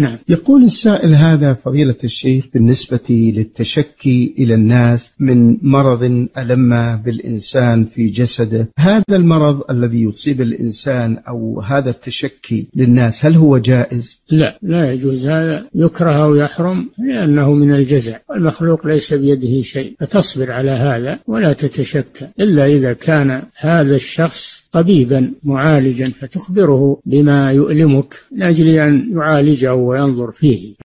نعم. يقول السائل هذا فضيلة الشيخ بالنسبة للتشكي إلى الناس من مرض ألم بالإنسان في جسده، هذا المرض الذي يصيب الإنسان أو هذا التشكي للناس هل هو جائز؟ لا يجوز، هذا يكره ويحرم لأنه من الجزع، المخلوق ليس بيده شيء، فتصبر على هذا ولا تتشكى إلا إذا كان هذا الشخص طبيبا معالجا فتخبره بما يؤلمك من أجل أن يعالجه وينظر فيه.